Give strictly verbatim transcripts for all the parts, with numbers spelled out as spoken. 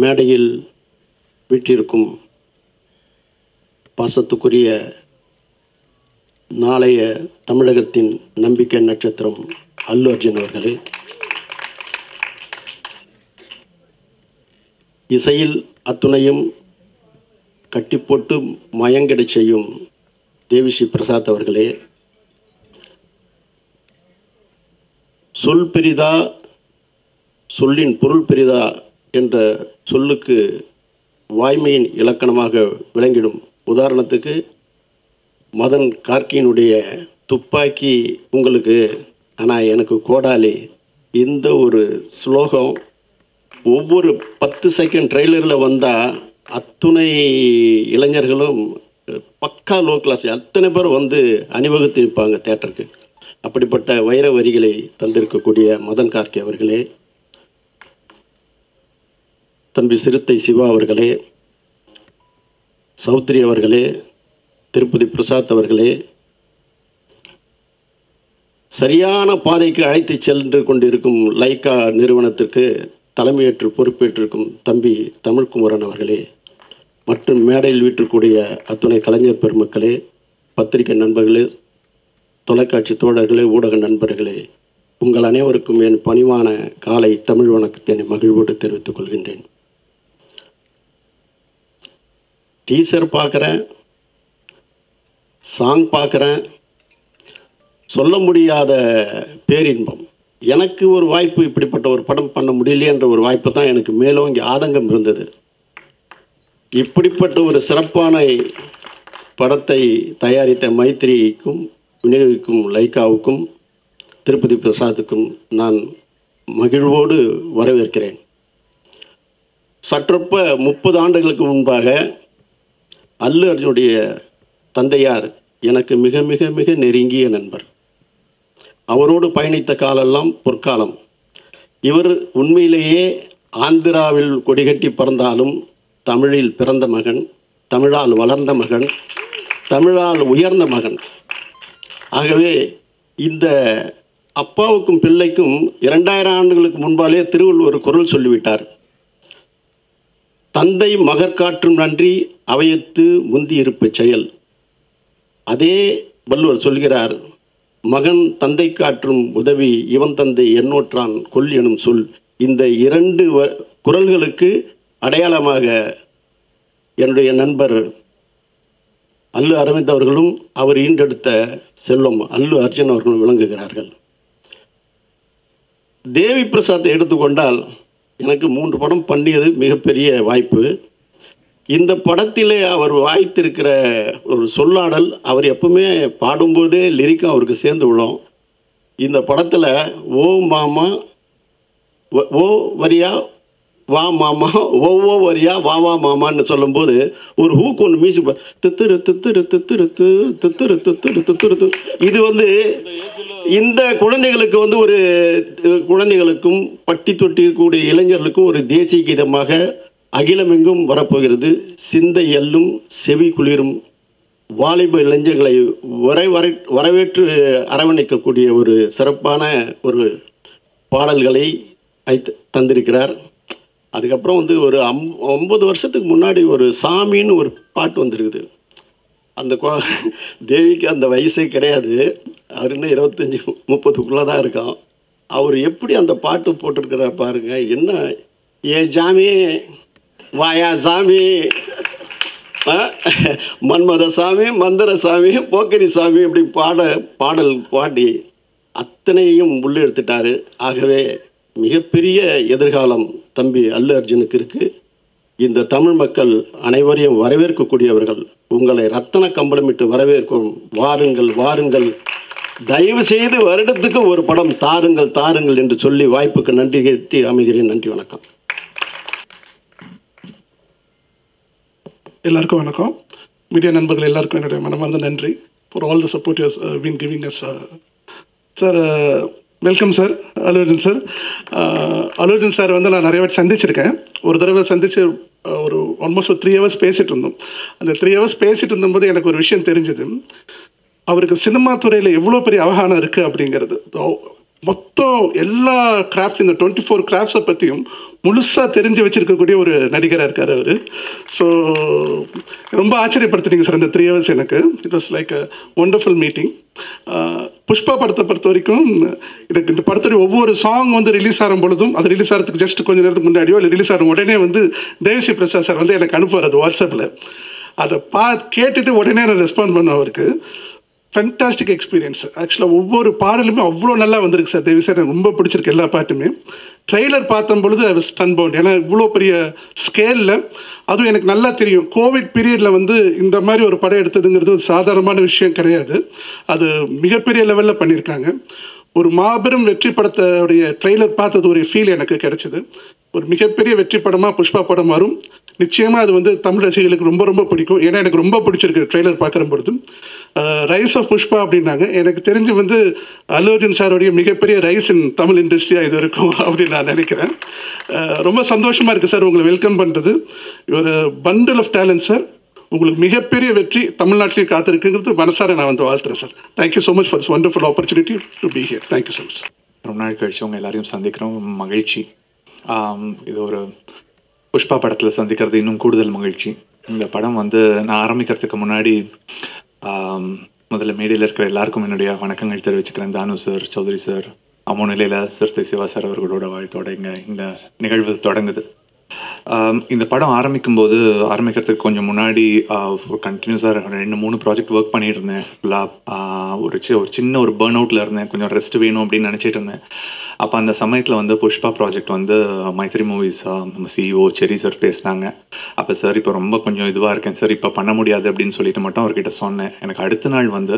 மேடையில் வீட்டிற்கும் பாசத்துக்குரிய நாளைய தமிழகத்தின் நம்பிக்கை நட்சத்திரம் அல்லு அர்ஜுன் அவர்களே, இசையில் அத்துணையும் கட்டிப்போட்டு மயங்கடச் செய்யும் தேவி ஸ்ரீ பிரசாத் அவர்களே, சொல் பெரிதா சொல்லின் பொருள் பெரிதா என்ற சொல்லுக்கு வாய்மையின் இலக்கணமாக விளங்கிடும். உதாரணத்துக்கு மதன் கார்க்கியினுடைய துப்பாக்கி உங்களுக்கு, ஆனால் எனக்கு கோடாலி, இந்த ஒரு ஸ்லோகம் ஒவ்வொரு பத்து செகண்ட் ட்ரெய்லரில் வந்தால் அத்துணை இளைஞர்களும் பக்கா லோ கிளாஸ் அத்தனை பேர் வந்து அணிவகுத்து நிற்பாங்க தேட்டருக்கு. அப்படிப்பட்ட வைர வரிகளை தந்திருக்கக்கூடிய மதன் கார்க்கி அவர்களே, தம்பி சிறுத்தை சிவா அவர்களே, சௌத்ரி அவர்களே, திருப்பதி பிரசாத் அவர்களே, சரியான பாதைக்கு அழைத்து சென்று கொண்டிருக்கும் லைக்கா நிறுவனத்திற்கு தலைமையேற்று பொறுப்பேற்றிருக்கும் தம்பி தமிழ்குமரன் அவர்களே, மற்றும் மேடையில் வீட்டிற்கூடிய அத்துணை கலைஞர் பெருமக்களே, பத்திரிகை நண்பர்களே, தொலைக்காட்சி தோழர்களே, ஊடக நண்பர்களே, உங்கள் அனைவருக்கும் என் பணிவான காலை தமிழ் வணக்கத்தை மகிழ்வோடு தெரிவித்துக் கொள்கின்றேன். டீசர் பார்க்குறேன், சாங் பார்க்குறேன், சொல்ல முடியாத பேரின்பம். எனக்கு ஒரு வாய்ப்பு, இப்படிப்பட்ட ஒரு படம் பண்ண முடியலையன்ற ஒரு வாய்ப்பு தான் எனக்கு மேலும் இங்கே ஆதங்கம் இருந்தது. இப்படிப்பட்ட ஒரு சிறப்பான படத்தை தயாரித்த மைத்திரிக்கும் விநியோகிக்கும் லைக்காவுக்கும் திருப்பதி பிரசாத்துக்கும் நான் மகிழ்வோடு வரவேற்கிறேன். சற்றொப்ப முப்பது ஆண்டுகளுக்கு முன்பாக அல்லு அர்ஜுனுடைய தந்தையார் எனக்கு மிக மிக மிக நெருங்கிய நண்பர். அவரோடு பயணித்த காலெல்லாம் பொற்காலம். இவர் உண்மையிலேயே ஆந்திராவில் கொடிகட்டி பிறந்தாலும் தமிழில் பிறந்த மகன், தமிழால் வளர்ந்த மகன், தமிழால் உயர்ந்த மகன். ஆகவே இந்த அப்பாவுக்கும் பிள்ளைக்கும் இரண்டாயிரம் ஆண்டுகளுக்கு முன்பாலே திருவள்ளுவர் குரல் சொல்லிவிட்டார். தந்தை மகற்காற்றும் நன்றி அவையத்து முந்தி இருப்பு செயல். அதே வள்ளுவர் சொல்கிறார், மகன் தந்தை காற்றும் உதவி இவன் தந்தை எண்ணோற்றான் கொல் எனும் சொல். இந்த இரண்டு குரல்களுக்கு அடையாளமாக என்னுடைய நண்பர் அல்லு அரவிந்த் அவர்களும் அவர் ஈண்டெடுத்த செல்வம் அல்லு அர்ஜுன் அவர்களும் விளங்குகிறார்கள். தேவி பிரசாத்தை எடுத்துக்கொண்டால் எனக்கு மூன்று படம் பண்ணியது மிகப்பெரிய வாய்ப்பு. இந்த படத்திலே அவர் வாய்த்திருக்கிற ஒரு சொல்லாடல், அவர் எப்பவுமே பாடும்போதே லிரிக்கும் அவருக்கு சேர்ந்து விடும். இந்த படத்தில் ஓ மாமா ஓ வரியா வா மாமா, ஒவ்வொ வரியா வா வா மாமான்னு சொல்லும்போது ஒரு ஹூக் ஒன்று மியூசிக் தித்துரு தித்துரு தித்துரு தித்துரு தித்துரு தித்துரு. இது வந்து இந்த குழந்தைகளுக்கு வந்து ஒரு குழந்தைகளுக்கும் பட்டி தொட்டி இருக்கக்கூடிய இளைஞர்களுக்கும் ஒரு தேசிய கீதமாக அகிலமெங்கும் வரப்போகிறது. சிந்தை எல்லும் செவி குளிரும் வாலிப இளைஞர்களை வரை வரை வரவேற்று அரவணைக்கக்கூடிய ஒரு சிறப்பான ஒரு பாடல்களை தந்திருக்கிறார். அதுக்கப்புறம் வந்து ஒரு அம் ஒம்பது வருஷத்துக்கு முன்னாடி ஒரு சாமின்னு ஒரு பாட்டு வந்திருக்குது. அந்த கொ தேவிக்கு அந்த வயசே கிடையாது, அவர் இன்னும் இருபத்தஞ்சி முப்பதுக்குள்ளே தான் இருக்கான். அவர் எப்படி அந்த பாட்டு போட்டிருக்கிறார் பாருங்கள். என்ன ஏ ஜாமி வாயா சாமி, மன்மத சாமி, மந்திர சாமி, போக்கரி சாமி, இப்படி பாட பாடல் பாடி அத்தனையும் உள்ளே எடுத்துட்டார். ஆகவே மிகப்பெரிய எதிர்காலம் தம்பி அல்லு அர்ஜுனுக்கு இருக்குது. இந்த தமிழ் மக்கள் அனைவரையும் வரவேற்கக்கூடியவர்கள். உங்களை ரத்தன கம்பளமிட்டு வரவேற்கும். வாருங்கள் வாருங்கள், தயவு செய்து வருடத்துக்கு ஒரு படம் தாருங்கள் தாருங்கள் என்று சொல்லி வாய்ப்புக்கு நன்றி கேட்டு அமைகிறேன். நன்றி, வணக்கம். எல்லாருக்கும் வணக்கம். மீடியா நண்பர்கள் எல்லாருக்கும் என்னுடைய மனமார்ந்த நன்றி for all the support you have been giving us. Sir welcome sir, Allu Arjun sir. Allu Arjun sir வந்து நான் நிறைய வாட்டி சந்திச்சிருக்கேன். ஒரு தடவை சந்தித்து ஒரு ஆல்மோஸ்ட் ஒரு த்ரீ ஹவர்ஸ் பேசிகிட்டு இருந்தோம். அந்த த்ரீ ஹவர்ஸ் பேசிகிட்டு இருந்தபோது எனக்கு ஒரு விஷயம் தெரிஞ்சது, அவருக்கு சினிமா துறையில் எவ்வளோ பெரிய அவகானம் இருக்குது அப்படிங்கிறது. மொத்தம் எல்லா கிராஃப்ட், இந்த டுவெண்ட்டி ஃபோர் கிராஃப்ட்ஸை பற்றியும் முழுசா தெரிஞ்சு வச்சிருக்கக்கூடிய ஒரு நடிகராக இருக்கார் அவர். ஸோ ரொம்ப ஆச்சரியப்படுத்துனீங்க சார் இந்த த்ரீ ஹவர்ஸ் எனக்கு. It was like a wonderful meeting. Pushpa படத்தை பொறுத்த வரைக்கும் எனக்கு இந்த படத்துடைய ஒவ்வொரு சாங் வந்து ரிலீஸ் ஆகும் பொழுதும், அது ரிலீஸ் ஆகிறதுக்கு ஜஸ்ட் கொஞ்சம் நேரத்துக்கு முன்னாடியோ இல்லை ரிலீஸ் ஆகும் உடனே வந்து தேவி ஸ்ரீ பிரசாத் சார் வந்து எனக்கு அனுப்புவார் அது வாட்ஸ்அப்பில். அதை பா கேட்டுட்டு உடனே நான் ரெஸ்பாண்ட் பண்ணுவேன் அவருக்கு. Fantastic experience. ஆக்சுவலாக ஒவ்வொரு பாடலுமே அவ்வளோ நல்லா வந்திருக்கு சார். தேவி சார் எனக்கு ரொம்ப பிடிச்சிருக்கு எல்லா பாட்டுமே. ட்ரெய்லர் பார்த்தும் பொழுது அது ஸ்டன் பவுண்ட். ஏன்னா இவ்வளோ பெரிய ஸ்கேலில், அதுவும் எனக்கு நல்லா தெரியும் கோவிட் பீரியடில் வந்து இந்த மாதிரி ஒரு படம் எடுத்ததுங்கிறது ஒரு சாதாரணமான விஷயம் கிடையாது. அது மிகப்பெரிய லெவலில் பண்ணியிருக்காங்க. ஒரு மாபெரும் வெற்றி படத்தோடைய ட்ரெய்லர் பார்த்தது ஒரு ஃபீல் எனக்கு கிடைச்சிது. ஒரு மிகப்பெரிய வெற்றி படமாக புஷ்பா படம் வரும் நிச்சயமாக. அது வந்து தமிழ் ரசிகர்களுக்கு ரொம்ப ரொம்ப பிடிக்கும். ஏன்னா எனக்கு ரொம்ப பிடிச்சிருக்கு ட்ரெய்லர் பார்க்குற பொழுது. ரைஸ் ஆஃப் புஷ்பா அப்படின்னாங்க. எனக்கு தெரிஞ்சு வந்து அல்லு அர்ஜுன் சாருடைய மிகப்பெரிய ரைஸ் இன் தமிழ் இண்டஸ்ட்ரியாக இது இருக்கும் அப்படின்னு நான் நினைக்கிறேன். ரொம்ப சந்தோஷமாக இருக்குது சார் உங்களை வெல்கம் பண்ணுறது. ஒரு பண்டில் ஆஃப் டேலண்ட் சார். உங்களுக்கு மிகப்பெரிய வெற்றி தமிழ்நாட்டிலேயே காத்திருக்குங்கிறது மனசார நான் வந்து வாழ்த்துறேன் sir. Thank you so much for this wonderful opportunity to be here. Thank you so much. ரொம்ப நாள் கழிச்சு உங்கள் எல்லாரையும் சந்திக்கிறோம், மகிழ்ச்சி. இது ஒரு புஷ்பா படத்தில் சந்திக்கிறது இன்னும் கூடுதல் மகிழ்ச்சி. இந்த படம் வந்து நான் ஆரம்பிக்கிறதுக்கு முன்னாடி முதல்ல மேடையில் இருக்கிற எல்லாருக்கும் என்னுடைய வணக்கங்கள் தெரிவிச்சுக்கிறேன். தானு sir, Chowdhury sir, அமோநிலையில் Siruthai Siva sir அவர்களோட வாழ்த்தோட இங்கே இந்த நிகழ்வு தொடங்குது. இந்த படம் ஆரம்பிக்கும்போது, ஆரம்பிக்கிறதுக்கு கொஞ்சம் முன்னாடி கண்டினியூஸாக ரெண்டு மூணு ப்ராஜெக்ட் ஒர்க் பண்ணிட்டு இருந்தேன் ஃபுல்லாக. ஒரு சி ஒரு சின்ன ஒரு பேர்ன் அவுட்டில் இருந்தேன். கொஞ்சம் ரெஸ்ட் வேணும் அப்படின்னு நினச்சிட்டு இருந்தேன். அப்போ அந்த சமயத்தில் வந்து புஷ்பா ப்ராஜெக்ட் வந்து மைத்ரி மூவிஸ் நம்ம சிஇஓ செரி சார் பேசினாங்க. அப்போ சார் இப்போ ரொம்ப கொஞ்சம் இதுவாக இருக்கேன் சார், இப்போ பண்ண முடியாது அப்படின்னு சொல்லிட்டு மட்டும் அவர்கிட்ட சொன்னேன். எனக்கு அடுத்த நாள் வந்து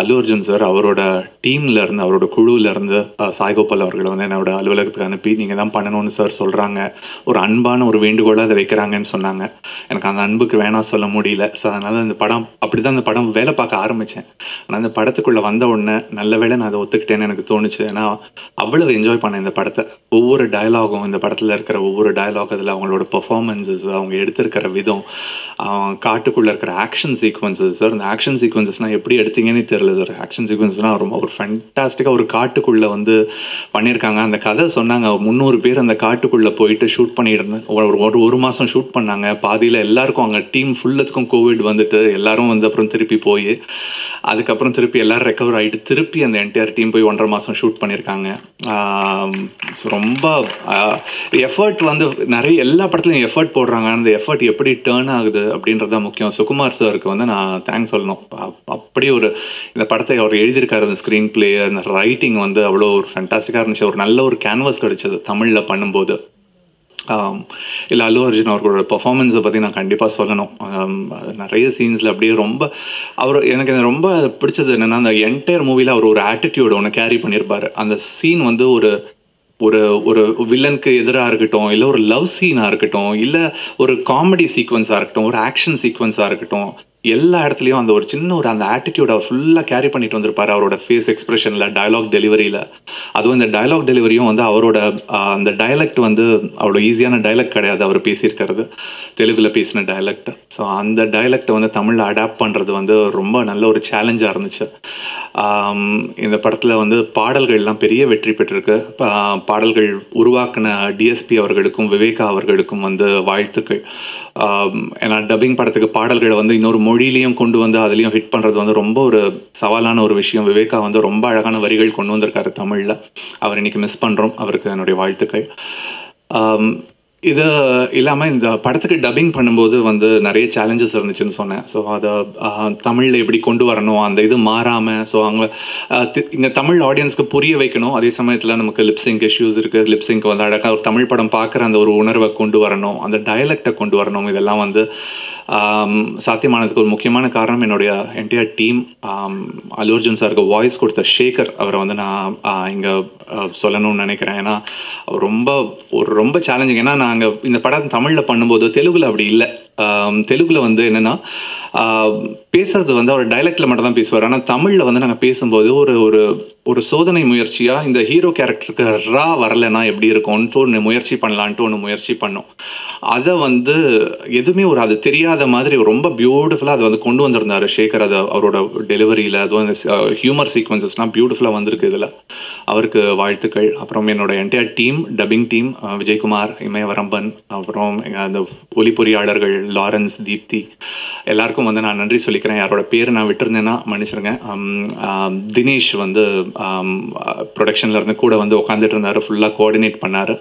அல்லு அர்ஜுன் சார் அவரோட டீம்லேருந்து, அவரோட குழுவிலேருந்து சாய்கோபால் அவர்களை வந்து என்னோட அலுவலகத்துக்கு அனுப்பி நீங்கள் தான் பண்ணணும்னு சார் சொல்கிறாங்க, ஒரு அன்பான ஒரு வேண்டுகோளாக அதை வைக்கிறாங்கன்னு சொன்னாங்க. எனக்கு அந்த அன்புக்கு வேணாம் சொல்ல முடியல. ஸோ அதனால் இந்த படம் அப்படி தான் இந்த படம் வேலை பார்க்க ஆரம்பித்தேன். ஆனால் இந்த படத்துக்குள்ளே வந்த உடனே நல்ல வேலை நான் அதை ஒத்துக்கிட்டேன்னு எனக்கு தோணுச்சு. ஏன்னா அவ்வளவு என்ஜாய் பண்ணேன் இந்த படத்தை. ஒவ்வொரு டயலாகும், இந்த படத்தில் இருக்கிற ஒவ்வொரு டயலாக், அதில் அவங்களோட பெர்ஃபார்மன்ஸஸ், அவங்க எடுத்திருக்கிற விதம், காட்டுக்குள்ளே இருக்கிற ஆக்ஷன் சீக்வன்சஸ். சார் இந்த ஆக்ஷன் சீக்வன்சஸ்னால் எப்படி எடுத்தீங்கன்னு தெரியல. ஒரு ஆக்ஷன் சீக்வன்ஸ்னால் ரொம்ப ஒரு ஃபேண்டாஸ்டிக்காக ஒரு காட்டுக்குள்ளே வந்து பண்ணியிருக்காங்க. அந்த கதை சொன்னாங்க முந்நூறு பேர் அந்த காட்டுக்குள்ளே போயிட்டு ஷூட் பண்ணியிருந்தேன். ஒரு ஒரு மாதம் ஷூட் பண்ணாங்க. பாதியில் எல்லாருக்கும் அங்கே டீம் ஃபுல்லத்துக்கும் கோவிட் வந்துட்டு எல்லாரும் வந்து அப்புறம் திருப்பி போய், அதுக்கப்புறம் திருப்பி எல்லோரும் ரெக்கவர் ஆகிட்டு திருப்பி அந்த என்டையர் டீம் போய் ஒன்றரை மாதம் ஷூட் பண்ணியிருக்காங்க. ரொம்ப எஃபர்ட் வந்து நிறைய எல்லா படத்துலையும் எஃபர்ட் போடுறாங்க. அந்த எஃபர்ட் எப்படி டேர்ன் ஆகுது அப்படின்றது தான் முக்கியம். சுகுமார் சாருக்கு வந்து நான் தேங்க்ஸ் சொல்லணும். அப்படியே ஒரு இந்த படத்தை அவர் எழுதியிருக்காரு. அந்த ஸ்க்ரீன் பிளே, அந்த ரைட்டிங் வந்து அவ்வளோ ஒரு ஃபேண்டாஸ்டிக்காக இருந்துச்சு. ஒரு நல்ல ஒரு கேன்வாஸ் கிடைச்சது தமிழில் பண்ணும்போது. இல்லை அல்லு அர்ஜுன் அவர்களோட பர்ஃபார்மன்ஸை பற்றி நான் கண்டிப்பாக சொல்லணும். நிறைய சீன்ஸில் அப்படியே ரொம்ப அவர் எனக்கு ரொம்ப பிடிச்சது என்னென்னா, அந்த என்டையர் மூவியில் அவர் ஒரு ஆட்டிடியூட் ஒன்று கேரி பண்ணியிருப்பார். அந்த சீன் வந்து ஒரு ஒரு ஒரு வில்லனுக்கு எதிராக இருக்கட்டும், இல்லை ஒரு லவ் சீனாக இருக்கட்டும், இல்லை ஒரு காமெடி சீக்வன்ஸாக இருக்கட்டும், ஒரு ஆக்ஷன் சீக்வன்ஸாக இருக்கட்டும், எல்லா இடத்துலையும் அந்த ஒரு சின்ன ஒரு அந்த ஆட்டிடியூட் அவர் ஃபுல்லாக கேரி பண்ணிட்டு வந்திருப்பார். அவரோட ஃபேஸ் எக்ஸ்பிரஷனில், டயலாக் டெலிவரியில், அதுவும் இந்த டயலாக் டெலிவரியும் வந்து அவரோட அந்த டயலக்ட் வந்து அவ்வளோ ஈஸியான டயலக்ட் கிடையாது அவர் பேசியிருக்கிறது. தெலுங்கில் பேசின டயலக்ட். ஸோ அந்த டயலக்டை வந்து தமிழில் அடாப்ட் பண்ணுறது வந்து ரொம்ப நல்ல ஒரு சேலஞ்சாக இருந்துச்சு. இந்த படத்தில் வந்து பாடல்கள்லாம் பெரிய வெற்றி பெற்றிருக்கு. பாடல்கள் உருவாக்கின டிஎஸ்பி அவர்களுக்கும் விவேகா அவர்களுக்கும் வந்து வாழ்த்துக்கள். ஏன்னா டப்பிங் படத்துக்கு பாடல்களை வந்து இன்னொரு மொழியிலையும் கொண்டு வந்து அதுலேயும் ஹிட் பண்ணுறது வந்து ரொம்ப ஒரு சவாலான ஒரு விஷயம். விவேகா வந்து ரொம்ப அழகான வரிகள் கொண்டு வந்திருக்காரு தமிழில். அவர் இன்றைக்கி மிஸ் பண்ணுறோம். அவருக்கு என்னுடைய வாழ்த்துக்கள். இது இல்லாமல் இந்த படத்துக்கு டப்பிங் பண்ணும்போது வந்து நிறைய சேலஞ்சஸ் இருந்துச்சுன்னு சொன்னேன். ஸோ அதை தமிழில் எப்படி கொண்டு வரணும், அந்த இது மாறாமல், ஸோ அவங்க இங்கே தமிழ் ஆடியன்ஸ்க்கு புரிய வைக்கணும். அதே சமயத்தில் நமக்கு லிப்ஸிங்க் இஷ்யூஸ் இருக்குது. லிப்ஸிங்க் வந்து அழகாக ஒரு தமிழ் படம் பார்க்குற அந்த ஒரு உணர்வை கொண்டு வரணும், அந்த டயலக்டை கொண்டு வரணும். இதெல்லாம் வந்து சாத்தியமானதுக்கு ஒரு முக்கியமான காரணம் என்னுடைய என்டையர் டீம். அல்லு அர்ஜுன் சாருக்கு வாய்ஸ் கொடுத்த ஷேகர் அவரை வந்து நான் இங்கே சொல்லணும்னு நினைக்கிறேன். ஏன்னா ரொம்ப ஒரு ரொம்ப சேலஞ்சிங். ஏன்னா நாங்கள் இந்த படம் தமிழில் பண்ணும்போது தெலுங்கில் அப்படி இல்லை. தெலுங்கில் வந்து என்னென்னா பேசுறது வந்து அவர் டைலக்ட்ல மட்டும் தான் பேசுவார். ஆனா தமிழ்ல வந்து நாங்க பேசும்போது ஒரு ஒரு ஒரு சோதனை முயற்சியா இந்த ஹீரோ கேரக்டருக்கு ரா வரலனா எப்படி இருக்கும்னு ஒரு முயற்சி பண்ணலாம்னு ஒரு முயற்சி பண்ணோம். அத வந்து எதுமே ஒரு அது தெரியாத மாதிரி ரொம்ப பியூட்டிஃபுல்லா அது வந்து கொண்டு வந்திருந்தாரு சேகர். அது அவரோட டெலிவரியில அது ஹியூமர் சீக்வென்சஸ்லாம் பியூட்டிஃபுல்லா வந்திருக்கு. இதுல அவருக்கு வாழ்த்துக்கள். அப்புறம் என்னோட entire team, dubbing team, Vijayakumar, Imayavaramban, அப்புறம் அந்த ஒலி பொறியாளர்கள் லாரன்ஸ், தீப்தி, எல்லாருக்கும் வந்து நான் நன்றி சொல்லி யாரோட பேர் நான் விட்டுருந்தேன்னா மன்னிச்சிருங்க. தினேஷ் வந்து ப்ரொடக்ஷன்ல இருந்து கூட வந்து உட்காந்துட்டு இருந்தாரு, ஃபுல்லாக கோஆர்டினேட் பண்ணாரு.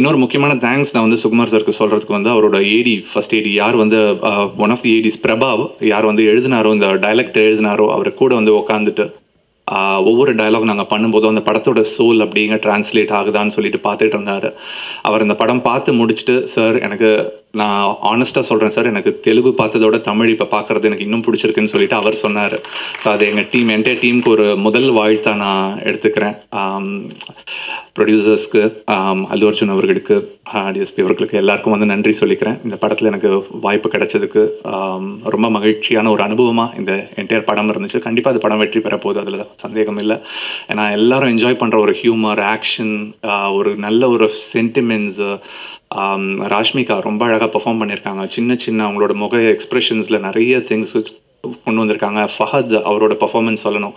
இன்னொரு முக்கியமான தேங்க்ஸ் நான் வந்து சுகுமார் சாருக்கு சொல்றதுக்கு வந்து அவரோட ஏடி ஃபர்ஸ்ட் ஏடி யார் வந்து one of the ADs Prabhav யார் வந்து எழுதினாரோ இந்த டைலக்ட் எழுதினாரோ அவரை கூட வந்து உட்காந்துட்டு ஒவ்வொரு டயலாக் நாங்கள் பண்ணும்போதும் அந்த படத்தோட சோல் அப்படிங்க டிரான்ஸ்லேட் ஆகுதான்னு சொல்லிட்டு பார்த்துட்டு இருந்தார். அவர் இந்த படம் பார்த்து முடிச்சுட்டு, சார் எனக்கு நான் ஆனஸ்ட்டாக சொல்கிறேன் சார், எனக்கு தெலுங்கு பார்த்ததோட தமிழ் இப்போ பார்க்குறது எனக்கு இன்னும் பிடிச்சிருக்குன்னு சொல்லிட்டு அவர் சொன்னார். ஸோ அது எங்கள் டீம் என்டையர் டீமுக்கு ஒரு முதல் வாழ்த்தாக நான் எடுத்துக்கிறேன். ப்ரொடியூசர்ஸ்க்கு, அல்லு அர்ஜுன் அவர்களுக்கு, டிஎஸ்பி அவர்களுக்கு, எல்லாருக்கும் வந்து நன்றி சொல்லிக்கிறேன். இந்த படத்தில் எனக்கு வாய்ப்பு கிடைச்சதுக்கு ரொம்ப மகிழ்ச்சியான ஒரு அனுபவமாக இந்த என்டையர் படம் இருந்துச்சு. கண்டிப்பாக அது படம் வெற்றி பெற போகுது, அதில் சந்தேகம் இல்லை. ஏன்னா எல்லாரும் என்ஜாய் பண்ணுற ஒரு ஹியூமர், ஆக்ஷன், ஒரு நல்ல ஒரு சென்டிமெண்ட்ஸு. ராஷ்மிகா ரொம்ப அழகாக பெர்ஃபார்ம் பண்ணியிருக்காங்க. சின்ன சின்ன அவங்களோட முக எக்ஸ்ப்ரெஷன்ஸில் நிறைய திங்ஸ் கொண்டு வந்திருக்காங்க. ஃபஹத் அவரோட பர்ஃபார்மன்ஸ் சொல்லணும்,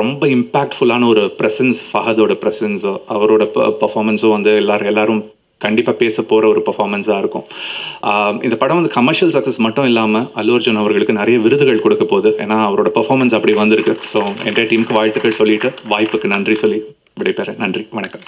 ரொம்ப இம்பேக்ட்ஃபுல்லான ஒரு ப்ரெசன்ஸ். ஃபஹதோட ப்ரெசன்ஸோ அவரோட பர்ஃபார்மன்ஸும் வந்து எல்லாரும் எல்லாரும் கண்டிப்பாக பேச போகிற ஒரு பர்ஃபார்மன்ஸாக இருக்கும். இந்த படம் வந்து கமர்ஷியல் சக்ஸஸ் மட்டும் இல்லாமல் அல்லு அர்ஜுன் அவர்களுக்கு நிறைய விருதுகள் கொடுக்க போகுது. ஏன்னா அவரோட பர்ஃபார்மன்ஸ் அப்படி வந்திருக்கு. ஸோ என்டையர் டீமுக்கு வாழ்த்துக்கள் சொல்லிவிட்டு வாய்ப்புக்கு நன்றி சொல்லி விடைபெறேன். நன்றி, வணக்கம்.